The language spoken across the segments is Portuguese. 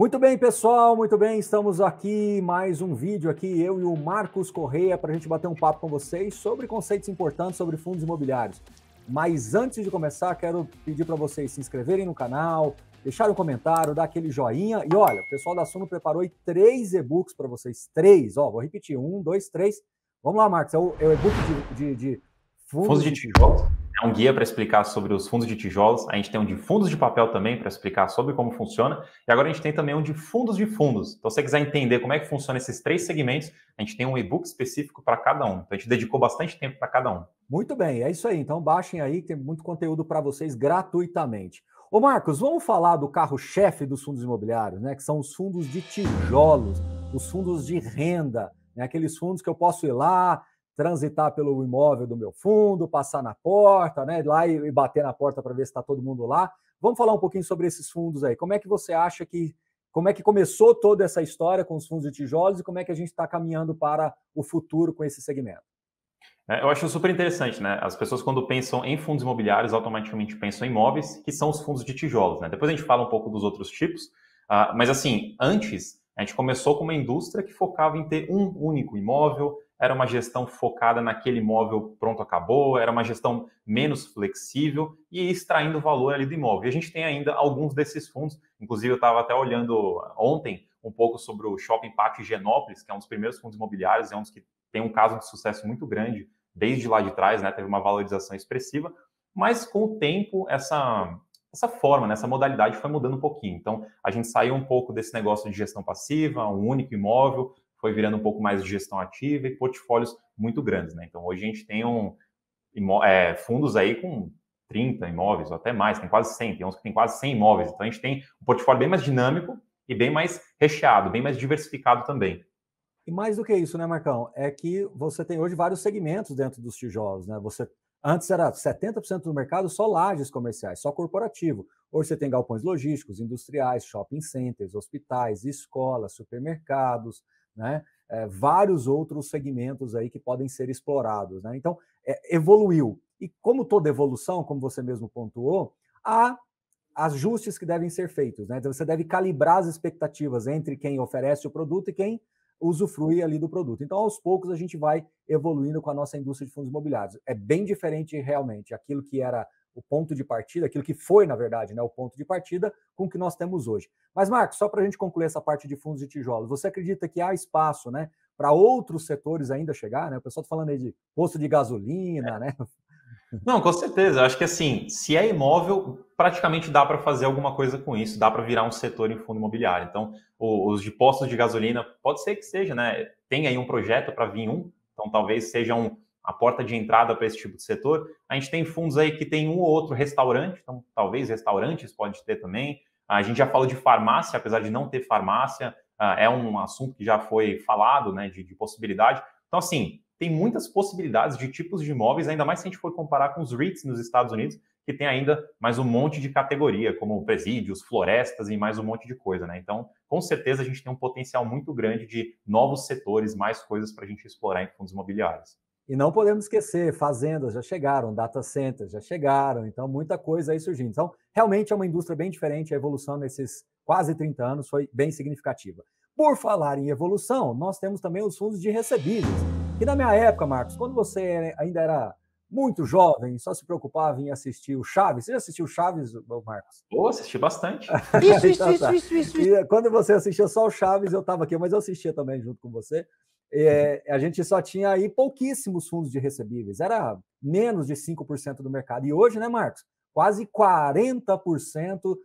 Muito bem, pessoal, muito bem, estamos aqui, mais um vídeo aqui, eu e o Marcos Correia, para a gente bater um papo com vocês sobre conceitos importantes sobre fundos imobiliários. Mas antes de começar, quero pedir para vocês se inscreverem no canal, deixar um comentário, dar aquele joinha. E olha, o pessoal da Suno preparou aí 3 e-books para vocês, 3, ó, vou repetir, 1, 2, 3. Vamos lá, Marcos, é o e-book de fundos de tijolos. É um guia para explicar sobre os fundos de tijolos. A gente tem um de fundos de papel também para explicar sobre como funciona. E agora a gente tem também um de fundos de fundos. Então, se você quiser entender como é que funciona esses 3 segmentos, a gente tem um e-book específico para cada um. Então, a gente dedicou bastante tempo para cada um. Muito bem, é isso aí. Então, baixem aí, que tem muito conteúdo para vocês gratuitamente. Ô, Marcos, vamos falar do carro-chefe dos fundos imobiliários, né? Que são os fundos de tijolos, os fundos de renda, né? Aqueles fundos que eu posso ir lá, transitar pelo imóvel do meu fundo, passar na porta, né? Lá e bater na porta para ver se está todo mundo lá. Vamos falar um pouquinho sobre esses fundos aí. Como é que você acha que... Como é que começou toda essa história com os fundos de tijolos e como é que a gente está caminhando para o futuro com esse segmento? Eu acho super interessante, né? As pessoas, quando pensam em fundos imobiliários, automaticamente pensam em imóveis, que são os fundos de tijolos, né? Depois a gente fala um pouco dos outros tipos, mas assim, antes, a gente começou com uma indústria que focava em ter um único imóvel, era uma gestão focada naquele imóvel pronto, acabou, era uma gestão menos flexível e extraindo valor ali do imóvel. E a gente tem ainda alguns desses fundos, inclusive eu estava até olhando ontem um pouco sobre o Shopping Park Genópolis, que é um dos primeiros fundos imobiliários, é um dos que tem um caso de sucesso muito grande desde lá de trás, né? Teve uma valorização expressiva, mas com o tempo essa forma, né? Essa modalidade foi mudando um pouquinho. Então, a gente saiu um pouco desse negócio de gestão passiva, um único imóvel, foi virando um pouco mais de gestão ativa e portfólios muito grandes, né? Então, hoje a gente tem fundos aí com 30 imóveis, ou até mais, tem quase 100, tem uns que tem quase 100 imóveis. Então, a gente tem um portfólio bem mais dinâmico e bem mais recheado, bem mais diversificado também. E mais do que isso, né, Marcão? É que você tem hoje vários segmentos dentro dos tijolos, né? Você, antes era 70% do mercado só lajes comerciais, só corporativo. Hoje você tem galpões logísticos, industriais, shopping centers, hospitais, escolas, supermercados, né? Vários outros segmentos aí que podem ser explorados, né? Então, evoluiu. E como toda evolução, como você mesmo pontuou, há ajustes que devem ser feitos, né? Então, você deve calibrar as expectativas entre quem oferece o produto e quem usufruir ali do produto. Então, aos poucos, a gente vai evoluindo com a nossa indústria de fundos imobiliários. É bem diferente, realmente, aquilo que era o ponto de partida, aquilo que foi, na verdade, né, o ponto de partida com o que nós temos hoje. Mas, Marcos, só para a gente concluir essa parte de fundos de tijolos, você acredita que há espaço, né, para outros setores ainda chegar, né? O pessoal está falando aí de posto de gasolina, né? Não, com certeza. Eu acho que, assim, se é imóvel, praticamente dá para fazer alguma coisa com isso, dá para virar um setor em fundo imobiliário. Então, os de postos de gasolina, pode ser que seja, né? Tem aí um projeto para vir um, então talvez seja a porta de entrada para esse tipo de setor. A gente tem fundos aí que tem um ou outro restaurante, então talvez restaurantes pode ter também. A gente já falou de farmácia, apesar de não ter farmácia, é um assunto que já foi falado, né, de possibilidade. Então, assim, tem muitas possibilidades de tipos de imóveis, ainda mais se a gente for comparar com os REITs nos Estados Unidos, que tem ainda mais um monte de categoria, como presídios, florestas e mais um monte de coisa, né? Então, com certeza, a gente tem um potencial muito grande de novos setores, mais coisas para a gente explorar em fundos imobiliários. E não podemos esquecer, fazendas já chegaram, data centers já chegaram, então muita coisa aí surgindo. Então, realmente é uma indústria bem diferente, a evolução nesses quase 30 anos foi bem significativa. Por falar em evolução, nós temos também os fundos de recebíveis, que na minha época, Marcos, quando você ainda era muito jovem, só se preocupava em assistir o Chaves. Você já assistiu o Chaves, Marcos? Eu assisti bastante. Isso. E quando você assistia só o Chaves, eu estava aqui, mas eu assistia também junto com você. A gente só tinha aí pouquíssimos fundos de recebíveis. Era menos de 5% do mercado. E hoje, né, Marcos? Quase 40%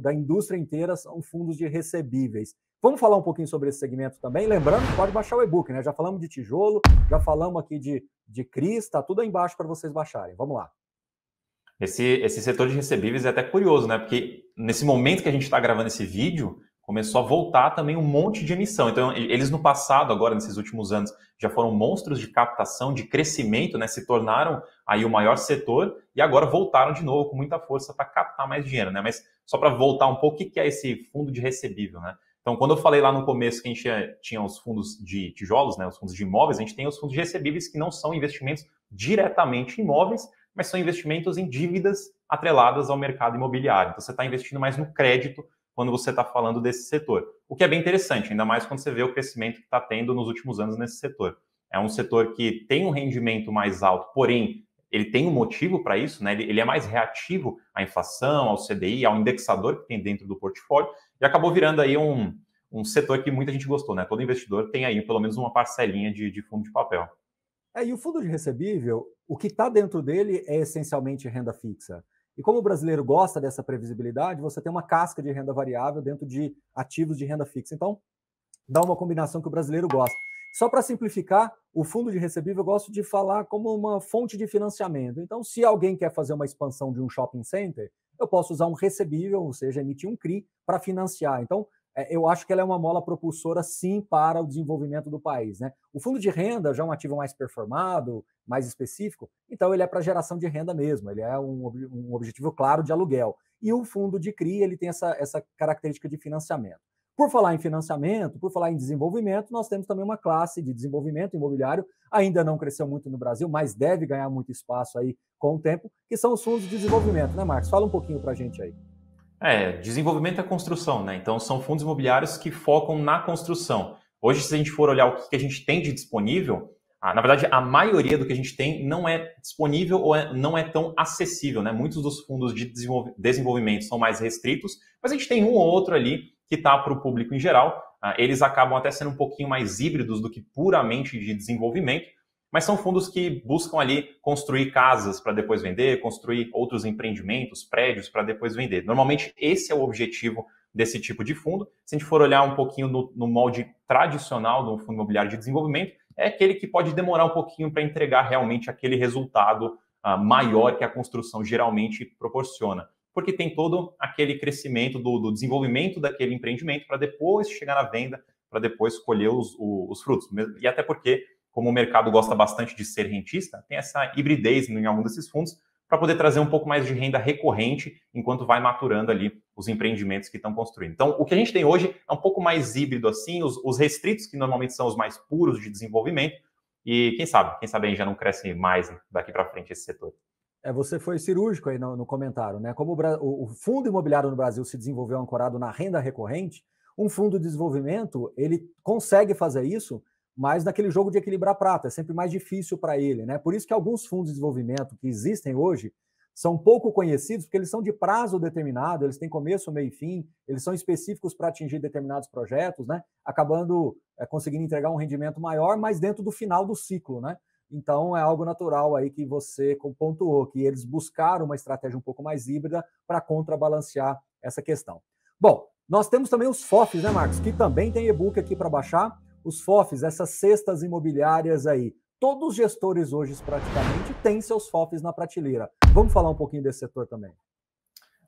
da indústria inteira são fundos de recebíveis. Vamos falar um pouquinho sobre esse segmento também. Lembrando que pode baixar o e-book, né? Já falamos de tijolo, já falamos aqui de CRI, está tudo aí embaixo para vocês baixarem. Vamos lá. Esse setor de recebíveis é até curioso, né? Porque nesse momento que a gente está gravando esse vídeo, começou a voltar também um monte de emissão. Então, eles no passado, agora, nesses últimos anos, já foram monstros de captação, de crescimento, né? Se tornaram aí o maior setor e agora voltaram de novo com muita força para captar mais dinheiro, né? Mas só para voltar um pouco, o que é esse fundo de recebível, né? Então, quando eu falei lá no começo que a gente tinha os fundos de tijolos, né, os fundos de imóveis, a gente tem os fundos de recebíveis que não são investimentos diretamente em imóveis, mas são investimentos em dívidas atreladas ao mercado imobiliário. Então, você está investindo mais no crédito quando você está falando desse setor. O que é bem interessante, ainda mais quando você vê o crescimento que está tendo nos últimos anos nesse setor. É um setor que tem um rendimento mais alto, porém, ele tem um motivo para isso, né? Ele é mais reativo à inflação, ao CDI, ao indexador que tem dentro do portfólio, e acabou virando aí um setor que muita gente gostou, né? Todo investidor tem aí pelo menos uma parcelinha de fundo de papel. É, e o fundo de recebível, o que está dentro dele é essencialmente renda fixa. E como o brasileiro gosta dessa previsibilidade, você tem uma casca de renda variável dentro de ativos de renda fixa. Então, dá uma combinação que o brasileiro gosta. Só para simplificar, o fundo de recebível eu gosto de falar como uma fonte de financiamento. Então, se alguém quer fazer uma expansão de um shopping center, eu posso usar um recebível, ou seja, emitir um CRI para financiar. Então, eu acho que ela é uma mola propulsora, sim, para o desenvolvimento do país, né? O fundo de renda já é um ativo mais performado, mais específico, então ele é para geração de renda mesmo, ele é um objetivo claro de aluguel. E o fundo de CRI, ele tem essa característica de financiamento. Por falar em financiamento, por falar em desenvolvimento, nós temos também uma classe de desenvolvimento imobiliário, ainda não cresceu muito no Brasil, mas deve ganhar muito espaço aí com o tempo, que são os fundos de desenvolvimento, né, Marcos? Fala um pouquinho para a gente aí. Desenvolvimento é construção, né? Então, são fundos imobiliários que focam na construção. Hoje, se a gente for olhar o que a gente tem de disponível, na verdade, a maioria do que a gente tem não é disponível ou não é tão acessível, né? Muitos dos fundos de desenvolvimento são mais restritos, mas a gente tem um ou outro ali que está para o público em geral. Eles acabam até sendo um pouquinho mais híbridos do que puramente de desenvolvimento, mas são fundos que buscam ali construir casas para depois vender, construir outros empreendimentos, prédios para depois vender. Normalmente, esse é o objetivo desse tipo de fundo. Se a gente for olhar um pouquinho no molde tradicional do fundo imobiliário de desenvolvimento, é aquele que pode demorar um pouquinho para entregar realmente aquele resultado maior que a construção geralmente proporciona, porque tem todo aquele crescimento do desenvolvimento daquele empreendimento para depois chegar na venda, para depois colher os frutos. E até porque, como o mercado gosta bastante de ser rentista, tem essa hibridez em algum desses fundos para poder trazer um pouco mais de renda recorrente enquanto vai maturando ali os empreendimentos que estão construindo. Então, o que a gente tem hoje é um pouco mais híbrido assim, os restritos, que normalmente são os mais puros de desenvolvimento, e quem sabe aí já não cresce mais daqui para frente esse setor. Você foi cirúrgico aí no comentário, né? Como o fundo imobiliário no Brasil se desenvolveu ancorado na renda recorrente, um fundo de desenvolvimento, ele consegue fazer isso, mas naquele jogo de equilibrar prata, é sempre mais difícil para ele, né? Por isso que alguns fundos de desenvolvimento que existem hoje são pouco conhecidos, porque eles são de prazo determinado, eles têm começo, meio e fim, eles são específicos para atingir determinados projetos, né? Acabando conseguindo entregar um rendimento maior, mas dentro do final do ciclo, né? Então, é algo natural aí que você pontuou, que eles buscaram uma estratégia um pouco mais híbrida para contrabalancear essa questão. Bom, nós temos também os FOFs, né, Marcos? Que também tem e-book aqui para baixar. Os FOFs, essas cestas imobiliárias aí, todos os gestores hoje praticamente têm seus FOFs na prateleira. Vamos falar um pouquinho desse setor também.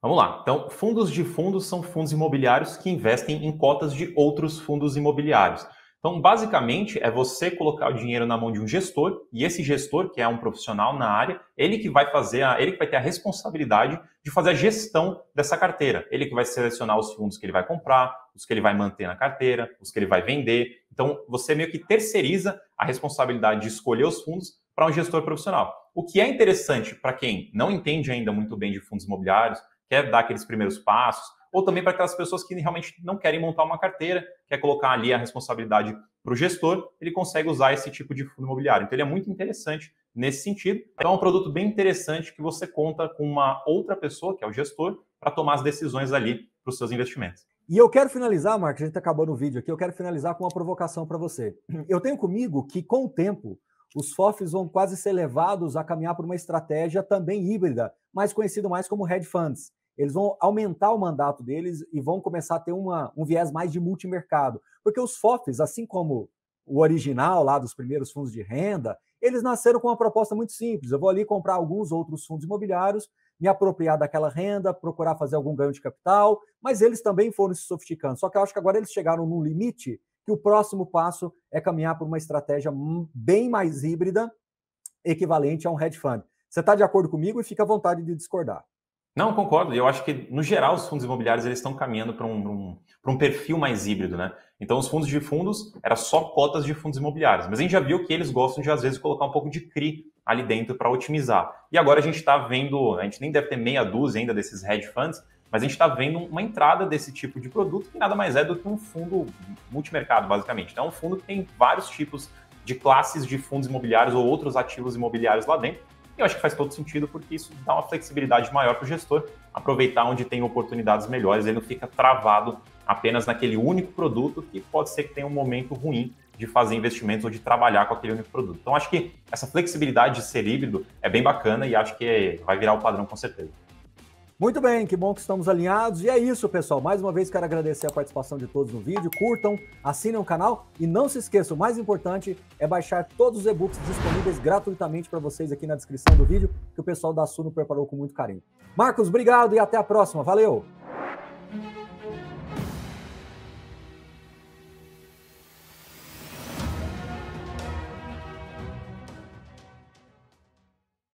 Vamos lá. Então, fundos de fundos são fundos imobiliários que investem em cotas de outros fundos imobiliários. Então, basicamente, é você colocar o dinheiro na mão de um gestor, e esse gestor, que é um profissional na área, ele que vai ter a responsabilidade de fazer a gestão dessa carteira. Ele que vai selecionar os fundos que ele vai comprar, os que ele vai manter na carteira, os que ele vai vender. Então, você meio que terceiriza a responsabilidade de escolher os fundos para um gestor profissional. O que é interessante para quem não entende ainda muito bem de fundos imobiliários, quer dar aqueles primeiros passos, ou também para aquelas pessoas que realmente não querem montar uma carteira, quer colocar ali a responsabilidade para o gestor, ele consegue usar esse tipo de fundo imobiliário. Então, ele é muito interessante nesse sentido. Então, é um produto bem interessante que você conta com uma outra pessoa, que é o gestor, para tomar as decisões ali para os seus investimentos. E eu quero finalizar, Marcos, a gente está acabando o vídeo aqui, eu quero finalizar com uma provocação para você. Eu tenho comigo que, com o tempo, os FOFs vão quase ser levados a caminhar por uma estratégia também híbrida, mas conhecido mais como hedge funds. Eles vão aumentar o mandato deles e vão começar a ter um viés mais de multimercado. Porque os FOFs, assim como o original lá dos primeiros fundos de renda, eles nasceram com uma proposta muito simples. Eu vou ali comprar alguns outros fundos imobiliários, me apropriar daquela renda, procurar fazer algum ganho de capital, mas eles também foram se sofisticando. Só que eu acho que agora eles chegaram num limite que o próximo passo é caminhar por uma estratégia bem mais híbrida, equivalente a um hedge fund. Você está de acordo comigo e fica à vontade de discordar. Não, concordo. Eu acho que, no geral, os fundos imobiliários eles estão caminhando para um perfil mais híbrido, né? Então, os fundos de fundos era só cotas de fundos imobiliários. Mas a gente já viu que eles gostam de, às vezes, colocar um pouco de CRI ali dentro para otimizar. E agora a gente está vendo, a gente nem deve ter meia dúzia ainda desses hedge funds, Mas a gente está vendo uma entrada desse tipo de produto que nada mais é do que um fundo multimercado, basicamente. Então, é um fundo que tem vários tipos de classes de fundos imobiliários ou outros ativos imobiliários lá dentro. E eu acho que faz todo sentido porque isso dá uma flexibilidade maior para o gestor aproveitar onde tem oportunidades melhores. Ele não fica travado apenas naquele único produto que pode ser que tenha um momento ruim de fazer investimentos ou de trabalhar com aquele único produto. Então, acho que essa flexibilidade de ser híbrido é bem bacana e acho que vai virar o padrão com certeza. Muito bem, que bom que estamos alinhados. E é isso, pessoal. Mais uma vez, quero agradecer a participação de todos no vídeo. Curtam, assinem o canal e não se esqueçam, o mais importante é baixar todos os e-books disponíveis gratuitamente para vocês aqui na descrição do vídeo, que o pessoal da Suno preparou com muito carinho. Marcos, obrigado e até a próxima. Valeu!